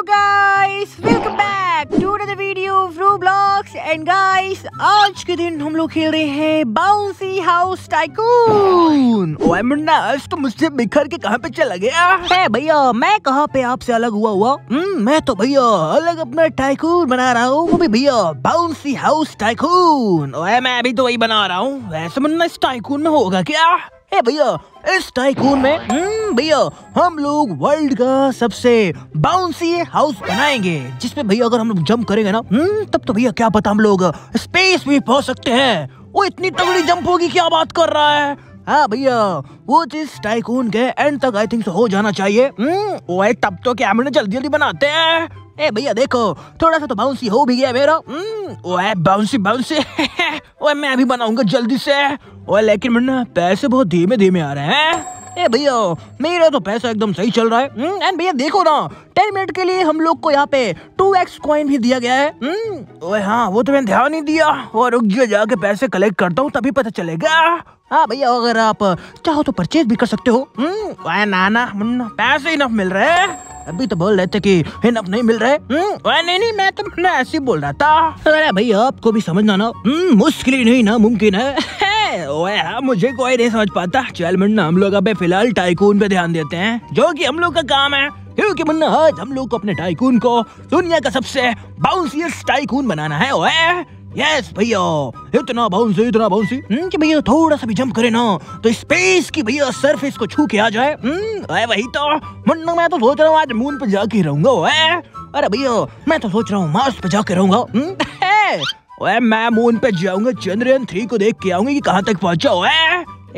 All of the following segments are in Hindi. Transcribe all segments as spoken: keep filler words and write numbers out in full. Hello guys, welcome back to another video फ्रू blogs. And guys, आज के दिन हम लोग खेल रहे हैं बाउंसी हाउस टाइकून। ओए मुन्ना, आज तो मुझसे बिखर के कहाँ पे चला गया है भैया? मैं कहाँ पे आपसे अलग हुआ हुआ? मैं तो भैया अलग अपना टाइकून बना रहा हूँ, वो भी भैया बाउंसी हाउस टाइकून। ओए मैं अभी तो वही बना रहा हूँ। वैसे मुन्ना, इस टाइकून में होगा क्या? ए भैया, इस टाइकून में भैया हम लोग वर्ल्ड का सबसे बाउंसी हाउस बनाएंगे, जिसमें भैया अगर हम लोग जंप करेंगे ना तब तो भैया क्या पता हम लोग स्पेस भी पहुंच सकते हैं। वो इतनी तगड़ी जंप होगी, क्या बात कर रहा है। हाँ भैया, वो जिस टाइकून के एंड तक आई थिंक हो जाना चाहिए। ओए तब तो क्या हमने जल्दी जल्दी बनाते हैं। ए भैया देखो, थोड़ा सा तो बाउंसी हो भी गया मेरा। ओए बाउंसी बाउंसी ओए मैं अभी बनाऊंगा जल्दी से। ओए लेकिन मुन्ना, पैसे बहुत धीमे धीमे आ रहे हैं। ए भैया मेरा तो पैसा एकदम सही चल रहा है। एंड भैया देखो ना, टेन मिनट के लिए हम लोग को यहाँ पे टू एक्स कॉइन भी दिया गया है। ओए हाँ, वो तो मैंने ध्यान नहीं दिया। और रुक जाके पैसे कलेक्ट करता हूँ, तभी पता चलेगा। हाँ भैया, अगर आप चाहो तो परचेज भी कर सकते हो। ओए ना ना मुन्ना, पैसे इनफ मिल रहे हैं। अभी तो बोल रहे थे कि इनफ नहीं मिल रहे। नहीं नहीं, मैं तो मैं ऐसे ही बोल रहा था। अरे भैया, आपको भी समझना ना मुश्किल ही नहीं नामुमकिन है। है ओए हाँ, मुझे कोई नहीं समझ पाता। चल मुन्ना, हम लोग अब फिलहाल टाइकून पे ध्यान देते हैं, जो कि हम लोग का काम है। क्योंकि मुन्ना, आज हम लोग को अपने टाइकून को दुनिया का सबसे बाउंसीस्ट टाइकून बनाना है। ओए यस yes, भैया इतना बाउंसी इतना बाउंसी कि भैया थोड़ा सा भी जंप करे ना तो स्पेस की भैया सरफेस को छू के आ जाए। अरे वही तो मुन्ना, मैं तो सोच रहा हूँ आज मून पे जाके रहूंगा। अरे भैया मैं तो सोच रहा हूँ मार्स पे जाके रहूंगा। मैं मून पे जाऊंगा, चंद्रयान थ्री को देख के आऊंगी कि कहाँ तक पहुँचा।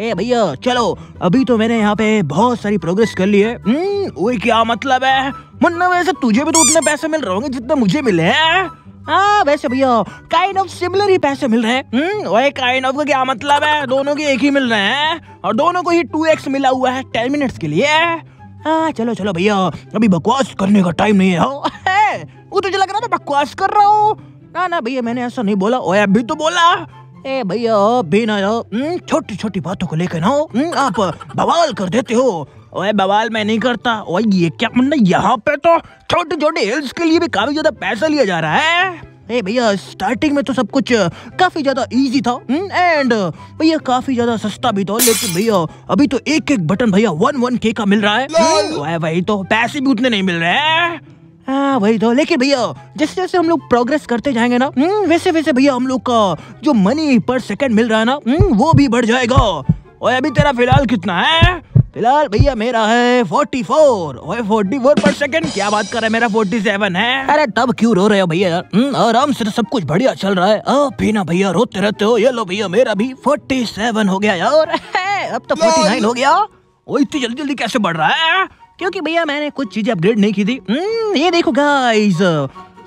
ए भैया चलो, अभी तो मैंने यहाँ पे बहुत सारी प्रोग्रेस कर ली है। वो क्या मतलब है मुन्ना, वैसे तुझे भी तो उतने पैसे मिल रहे होंगे जितने मुझे मिले हैं। हाँ वैसे भैया काइंड ऑफ सिमिलर ही पैसे मिल रहे हैं। ओए काइंड ऑफ का क्या मतलब है? दोनों के एक ही मिल रहे हैं और दोनों को ही टू एक्स मिला हुआ है टेन मिनट्स के लिए। हाँ चलो चलो भैया, अभी बकवास करने का टाइम नहीं है। हो है वो तुझे लग रहा मैं बकवास कर रहा हूँ? ना ना भैया, मैंने ऐसा नहीं बोला। ओए अभी तो बोला। ए भैया भी ना, छोटी छोटी बातों को लेकर ना आप बवाल कर देते हो। ओए बवाल मैं नहीं करता। ओए ये क्या मुन्ना, यहाँ पे तो छोटे छोटे हिल्स के लिए भी काफी ज्यादा पैसा लिया जा रहा है। ए भैया स्टार्टिंग में तो सब कुछ काफी ज्यादा इजी था एंड भैया काफी ज्यादा सस्ता भी था, लेकिन भैया अभी तो एक एक बटन भैया वन वन के का मिल रहा है। ओए वही तो, पैसे भी उतने नहीं मिल रहे हैं। हाँ वही तो, लेकिन भैया जैसे जैसे हम लोग प्रोग्रेस करते जाएंगे ना वैसे वैसे भैया हम लोग का जो मनी पर सेकेंड मिल रहा है ना वो भी बढ़ जाएगा। और अभी तेरा फिलहाल कितना है? फिलहाल भैया मेरा है फोर्टी फोर और फोर्टी फोर पर सेकेंड। क्या बात कर रहा है, मेरा फोर्टी सेवन है। अरे तब क्यों रो रहे हो भैया? आराम से तो सब कुछ बढ़िया चल रहा है। आप ही ना भैया रोते रहते हो। ये लो भैया, मेरा भी फोर्टी सेवन हो गया यार। अब तो फोर्टी नाइन हो गया। वो इतनी जल्दी जल्दी कैसे बढ़ रहा है? क्योंकि भैया मैंने कुछ चीजें अपग्रेड नहीं की थी। ये देखो गाइस,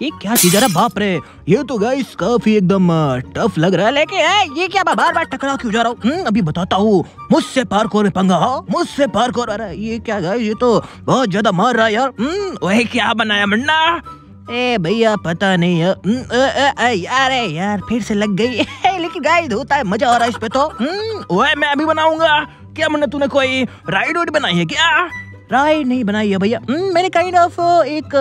ये क्या चीज है? बाप रे, ये तो गाइस काफी एकदम टफ लग रहा है। लेकिन ये क्या, बार बार टकरा क्यों जा रहा हूँ? अभी बताता हूँ। मुझसे पार्कोर में पंगा हो, मुझसे पार्कोर। अरे ये क्या गाइस, ये तो बहुत ज्यादा मार रहा है यार। वही क्या बनाया मुन्ना? ए भैया पता नहीं है। अरे यार फिर से लग गई। लेकिन गाइस होता है, मजा आ रहा है इस पे तो। ओए मैं अभी बनाऊंगा। क्या मुन्ना, तूने कोई राइड वाइड बनाई है क्या? राइड नहीं बनाई है भैया, मैंने काइंड ऑफ एक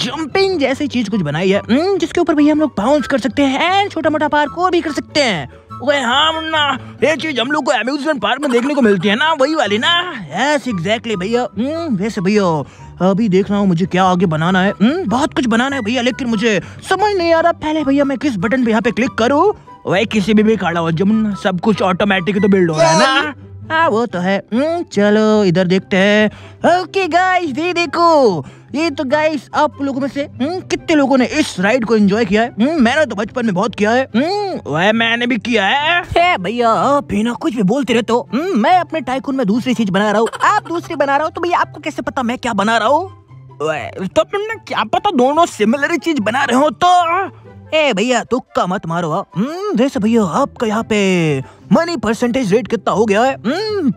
जंपिंग जैसी चीज कुछ बनाई है जिसके ऊपर भैया हम लोग बाउंस कर सकते हैं एंड छोटा मोटा पार्कोर भी कर सकते हैं। ओए हाँ मुन्ना, ये चीज हम लोग को एम्यूजमेंट पार्क में देखने को मिलती है ना, वही वाली ना। यस एग्जैक्टली भैया। वैसे भैया अभी देख रहा हूँ मुझे क्या आगे बनाना है। बहुत कुछ बनाना है भैया, लेकिन मुझे समझ नहीं आ रहा पहले भैया मैं किस बटन पे यहाँ पे क्लिक करूँ। वही किसी भी, भी खड़ा हो जमुना, सब कुछ ऑटोमेटिक तो बिल्ड हो रहा है ना। हाँ वो तो है। चलो इधर देखते हैं। ओके गाइस, ये देखो, ये तो गाइस आप लोगों में से कितने लोगों ने इस राइड को एंजॉय किया है? मैंने तो बचपन में बहुत किया है। वह मैंने भी किया है। भैया आप ही ना कुछ भी बोलते रहते हो। मैं अपने टाइकून में दूसरी चीज बना रहा हूँ, आप दूसरी बना रहा हो, तो भैया आपको कैसे पता मैं क्या बना रहा हूँ? तो क्या पता दोनों सिमिलर चीज बना रहे हो तो। ए भैया तुक्का मत मारो। जैसे भैया आपका यहाँ पे मनी परसेंटेज रेट कितना हो गया है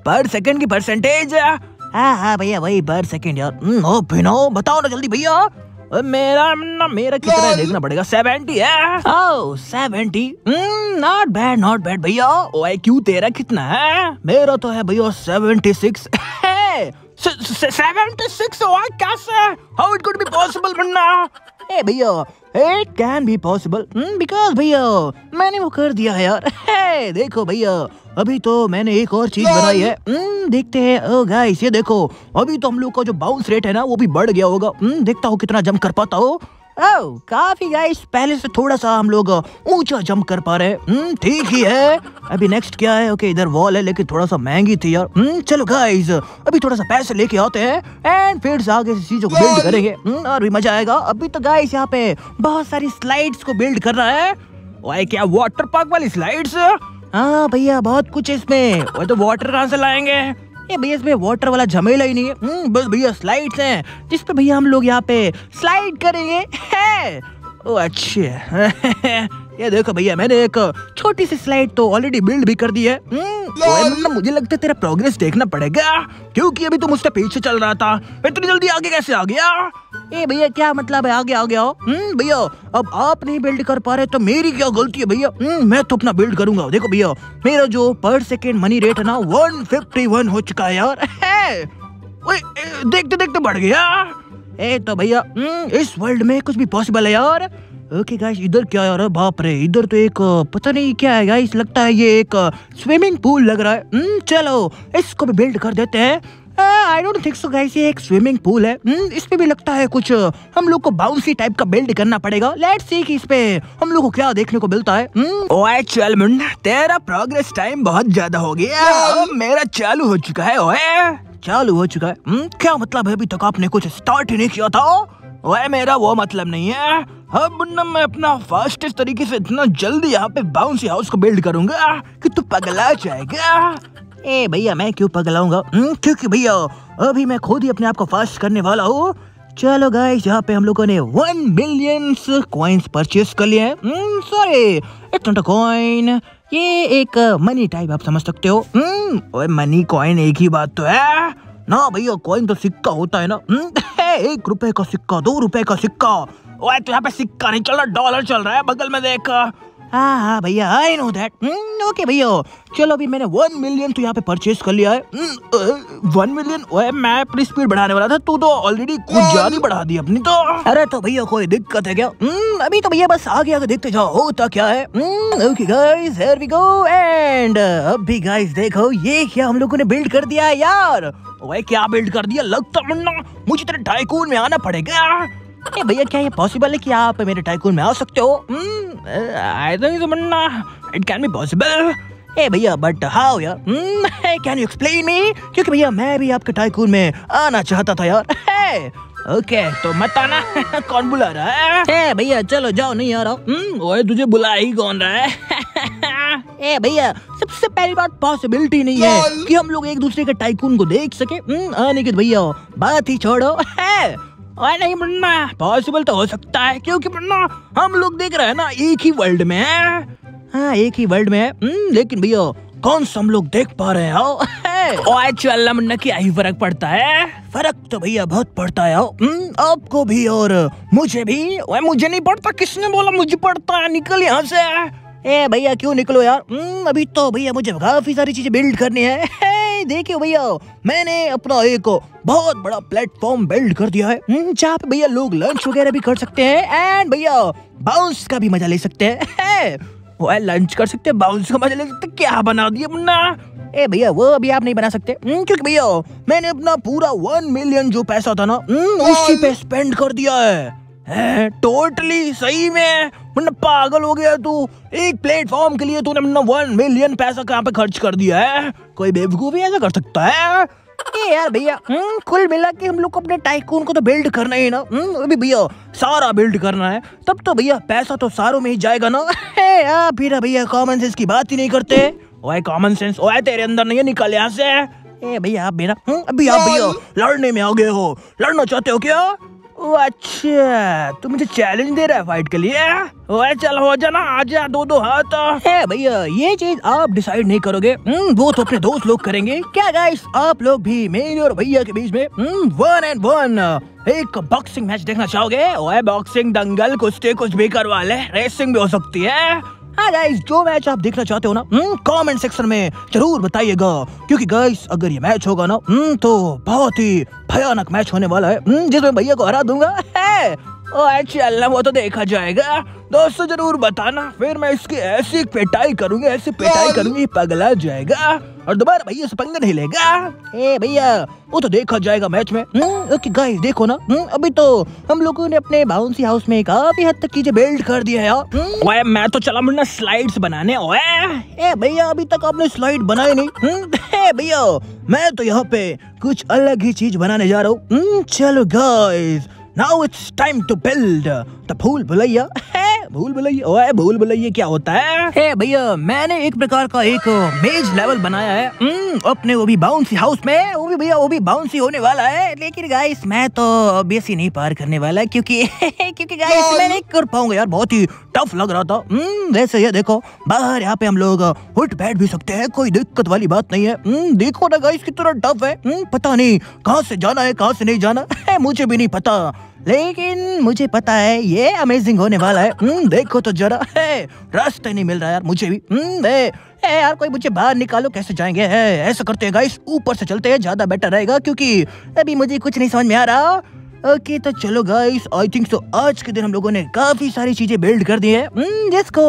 पर सेकंड की परसेंटेज? हाँ हाँ भैया वही पर सेकंड यार। ओ भिनो बताओ ना जल्दी भैया। मेरा ना मेरा कितना है देखना पड़ेगा। सेवेंटी है। Oh seventy, not bad not bad भैया। ओए क्यों, तेरा कितना है? मेरा तो है भैया सेवेंटी सिक्स। Seventy six? कैसे? How it could be possible बनना। ए भैया it can be possible because भैया मैंने वो कर दिया है यार। hey, देखो भैया अभी तो मैंने एक और चीज बनाई है। hmm, देखते हैं। ओ गाइस ये देखो अभी तो हम लोग का जो बाउंस रेट है ना वो भी बढ़ गया होगा। hmm, देखता हूँ कितना जंप कर पाता हो। ओ, काफी गाइस पहले से थोड़ा सा हम लोग ऊंचा जंप कर पा रहे हैं। ठीक ही है। अभी नेक्स्ट क्या है? ओके इधर वॉल है लेकिन थोड़ा सा महंगी थी यार। चलो गाइस अभी थोड़ा सा पैसे लेके आते हैं एंड फिर से आगे चीजों को बिल्ड करेंगे और भी मजा आएगा। अभी तो गाइस यहाँ पे बहुत सारी स्लाइड्स को बिल्ड करना है। वाई क्या वाटर पार्क वाली स्लाइड्स? हाँ भैया बहुत कुछ है इसमें। वो तो वाटर कहाँ से लाएंगे? ये भैया इसमें वाटर वाला झमेला ही नहीं है। बस भैया स्लाइड्स हैं जिस पे भैया हम लोग यहाँ पे स्लाइड करेंगे। ओ अच्छे ये देखो भैया मैंने एक छोटी सी स्लाइड तो ऑलरेडी बिल्ड भी कर दी है। मतलब मुझे लगता है तेरा प्रोग्रेस देखना पड़ेगा क्योंकि अभी तो मुझसे पीछे चल रहा था, इतनी जल्दी आगे कैसे आ गया? ए भैया क्या मतलब है आगे आ गया हो? भैया अब आप नहीं बिल्ड कर पा रहे तो मेरी क्या गलती है भैया? मैं तो अपना बिल्ड करूंगा। देखो भैया मेरा जो पर सेकेंड मनी रेट है ना वन फिफ्टी वन हो चुका है यार। देखते देखते बढ़ गया। ए तो भैया इस वर्ल्ड में कुछ भी पॉसिबल है यार। ओके गाइस इधर क्या यार? बाप रे इधर तो एक पता नहीं क्या है गाइस, लगता है ये एक स्विमिंग पूल लग रहा है। चलो इसको भी बिल्ड कर देते हैं। I don't think so guys ये एक स्विमिंग पूल है। इसमें भी लगता है कुछ हम लोग को बाउंसी टाइप का बिल्ड करना पड़ेगा। लेट्स सी कि इस पे हम लोग को क्या देखने को मिलता है। ओए चल मुन्ना तेरा प्रोग्रेस टाइम बहुत ज्यादा हो गया। मेरा चालू हो चुका है। ओए चालू हो चुका है क्या मतलब है? अभी तक आपने कुछ स्टार्ट ही नहीं किया था। ओए मेरा वो मतलब नहीं है। अब ना मैं अपना फास्टेस्ट तरीके से इतना जल्दी यहाँ पे बाउंसी हाउस को बिल्ड करूंगा कि तू पगला जाएगा। ए भैया मैं क्यों पगलाऊंगा क्योंकि भैया अभी मैं खुद ही अपने आप को फास्ट करने वाला हूँ। चलो गाइस यहाँ पे हम लोगों ने वन मिलियन कॉइन्स परचेस कर लिए हैं। Sorry it's not a coin, ये एक मनी टाइप आप समझ सकते हो। ओए मनी कॉइन एक ही बात तो है ना भैया। कॉइन तो सिक्का होता है ना। एक रुपए का सिक्का, दो रुपए का सिक्का। ओए तो यहाँ पे सिक्का नहीं चल रहा, डॉलर चल रहा है बगल में देख। हाँ हाँ भैया आई नो दैट। ओके भैया चलो अभी मैंने वन मिलियन तो यहाँ पे परचेस कर लिया है। वन मिलियन ओए मैं अपनी स्पीड बढ़ाने वाला था, तू तो ऑलरेडी कुछ ज्यादा ही बढ़ा दी अपनी तो। अरे तो भैया कोई दिक्कत है क्या? अभी तो भैया बस आगे आगे देखते जाओ होता क्या है। Okay guys here we go and अब भी गाइस देखो ये क्या हम लोगों ने बिल्ड कर दिया है यार। ओए क्या बिल्ड कर दिया? लगता मुन्ना मुझे तेरे टाइकून में आना पड़ेगा। ए भैया क्या ये पॉसिबल है कि आप मेरे टाइकून में आ सकते हो? आई थिंक मन्ना इट कैन बी पॉसिबल। ए भैया बट हाउ यार? Can you explain me? क्योंकि भैया मैं भी आपके टाइकून में आना चाहता था यार। hey! ओके okay, तो मत आना। कौन बुला रहा है? ए भैया चलो जाओ, नहीं आ रहा। ओए तुझे बुला ही कौन रहा है? ए भैया सबसे पहली बात पॉसिबिलिटी नहीं है कि हम लोग एक दूसरे के टाइकून को देख सके। आने के भैया बात ही छोड़ो। और नहीं मुन्ना पॉसिबल तो हो सकता है क्योंकि मुन्ना हम लोग देख रहे हैं ना एक ही वर्ल्ड में है। हाँ एक ही वर्ल्ड में है लेकिन भैया कौन सा हम लोग देख पा रहे हो? ओए चल मुन्ना क्या ही फर्क पड़ता है? फर्क तो भैया बहुत पड़ता है आपको भी और मुझे भी। ओए मुझे नहीं पड़ता, किसने बोला मुझे पड़ता है? निकल यहाँ से। ए भैया क्यों निकलो यार? अभी तो भैया मुझे काफी सारी चीजें बिल्ड करनी है। देखिए भैया मैंने अपना एक बहुत बड़ा प्लेटफॉर्म बिल्ड कर दिया है जहाँ पे भैया लोग लंच वगैरह भी कर सकते हैं एंड भैया बाउंस का भी मजा ले सकते हैं। वो लंच कर सकते हैं, बाउंस का मजा ले सकते हैं। क्या बना दिया मुन्ना? ए भैया वो अभी आप नहीं बना सकते क्योंकि भैया मैंने अपना पूरा वन मिलियन जो पैसा था ना उसी पे स्पेंड कर दिया है। टोटली सही में मुन्ना पागल हो गया तू? एक प्लेटफॉर्म के लिए तूने मुन्ना वन मिलियन पैसा कहाँ पे खर्च कर दिया है? कोई बेवकूफ भी ऐसा कर सकता है? ए यार भैया कुल मिला के हम लोग को अपने टाइकून को तो बिल्ड करना ही ना। अभी भैया सारा बिल्ड करना है तब तो भैया पैसा तो सारों में ही जाएगा ना। यार फिर भैया कॉमन सेंस की बात ही नहीं करते। ओए कॉमन सेंस ओए तेरे अंदर नहीं है, निकल यहाँ से। ए भैया आप मेरा अभी आप भैया लड़ने में आ गए हो, लड़ना चाहते हो क्या? अच्छा तू मुझे चैलेंज दे रहा है फाइट के लिए? ओए चल हो जाना, आजा दो दो हाथ। है भैया ये चीज आप डिसाइड नहीं करोगे, वो तो अपने दोस्त लोग करेंगे। क्या गाइस आप लोग भी मेरे और भैया के बीच में वन एंड वन एक बॉक्सिंग मैच देखना चाहोगे? ओए बॉक्सिंग, दंगल, कुश्ती कुछ भी करवा ले, रेसिंग भी हो सकती है। हाँ गाइस जो मैच आप देखना चाहते हो ना कमेंट सेक्शन में जरूर बताइएगा क्योंकि गाइस अगर ये मैच होगा ना तो बहुत ही भयानक मैच होने वाला है जिसमें भैया को हरा दूंगा। है? ओए चलना वो तो देखा जाएगा। दोस्तों जरूर बताना, फिर मैं इसकी ऐसी पिटाई करूंगी, ऐसी पिटाई करूंगी पगला जाएगा और दोबारा भैया से पंगा नहीं लेगा। ए भैया वो तो देखा जाएगा मैच में। ओके गाइस देखो ना, अभी तो हम लोगों ने अपने बाउंसी हाउस में काफी हद तक चीजें बिल्ड कर दी है यार। ओए मैं तो चला मुन्ना स्लाइड्स बनाने। ओए ए भैया अभी तक आपने स्लाइड बनाई नहीं। भैया मैं तो यहाँ पे कुछ अलग ही चीज बनाने जा रहा हूँ। चलो guys Now it's time to build the भूल भुलैया। भूल भुलैया ओए भूल भुलैया क्या होता है? हे भैया मैंने एक प्रकार का एक मेज लेवल बनाया है अपने, वो भी बाउंसी हाउस में, वो भी भैया वो भी बाउंसी होने वाला है। लेकिन गाइस मैं तो ऑब्वियसली नहीं पार करने वाला क्योंकि क्योंकि गाइस मैं नहीं कर पाऊंगा यार, बहुत ही टफ लग रहा था। वैसे ये देखो बाहर यहाँ पे हम लोग उठ बैठ भी सकते हैं, कोई दिक्कत वाली बात नहीं है। देखो ना गाइस कितना टफ है, पता नहीं कहाँ से जाना है कहाँ से नहीं जाना, मुझे भी नहीं पता, लेकिन मुझे पता है ये अमेजिंग होने वाला है। देखो तो जरा, है रास्ता नहीं मिल रहा यार मुझे भी। है ए यार कोई मुझे बाहर निकालो, कैसे जाएंगे? है ऐसा करते हैं गाइस ऊपर से चलते हैं, ज्यादा बेटर रहेगा क्योंकि अभी मुझे कुछ नहीं समझ में आ रहा। ओके okay, तो चलो गाइस आई थिंक सो आज के दिन हम लोगों ने काफी सारी चीजें बिल्ड कर दी है, जिसको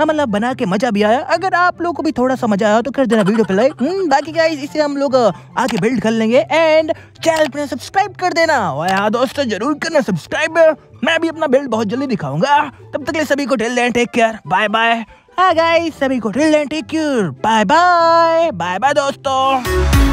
मतलब बना के मजा भी आया। अगर आप लोगों को भी थोड़ा सा मजा आया तो कर देना वीडियो पे लाइक, बाकी गाइस इसे हम लोग आगे बिल्ड कर लेंगे। एंड चैनल पे सब्सक्राइब कर देना, और हाँ दोस्तों जरूर करना सब्सक्राइब। मैं भी अपना बिल्ड बहुत जल्दी दिखाऊंगा, तब तक ले सभी को till then take care, bye bye. हाँ गाइस सभी को till then take care, bye bye, bye bye दोस्तों।